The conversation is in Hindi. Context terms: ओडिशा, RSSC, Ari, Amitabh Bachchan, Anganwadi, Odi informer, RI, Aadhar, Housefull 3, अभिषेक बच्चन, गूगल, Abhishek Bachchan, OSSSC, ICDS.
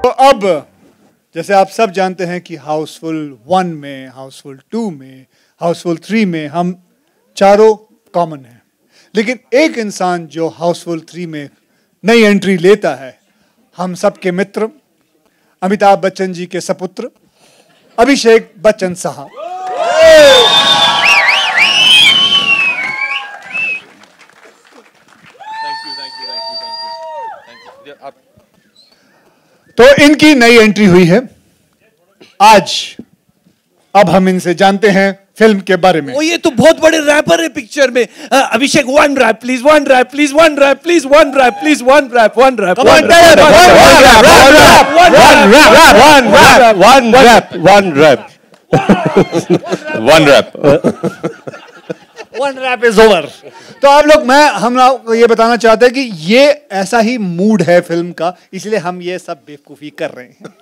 तो अब जैसे आप सब जानते हैं कि हाउसफुल 1 में, हाउसफुल 2 में, हाउसफुल 3 में हम चारों कॉमन हैं, लेकिन एक इंसान जो हाउसफुल 3 में नई एंट्री लेता है, हम सबके मित्र अमिताभ बच्चन जी के सपुत्र अभिषेक बच्चन साहब। तो इनकी नई एंट्री हुई है आज। अब हम इनसे जानते हैं फिल्म के बारे में। ये तो बहुत बड़े रैपर है पिक्चर में। Abhishek, 1 rap please, 1 rap please, 1 rap please, 1 rap please, 1 rap, 1 rap, 1 rap is over. तो आप लोग, हम लोग ये बताना चाहते हैं कि ये ऐसा ही मूड है फिल्म का, इसलिए हम ये सब बेवकूफी कर रहे हैं।